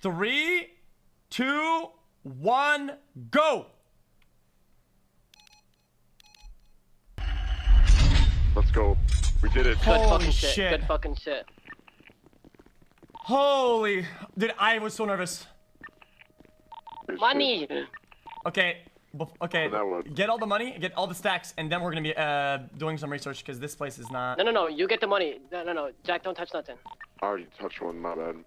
3, 2, 1, go. Let's go. We did it. Holy shit. Good fucking shit. Holy. Dude, I was so nervous. Money. Okay. Okay. Get all the money, get all the stacks, and then we're gonna be doing some research because this place is not. No, no, no. You get the money. No, no, no. Jack, don't touch nothing. I already touched one. My bad.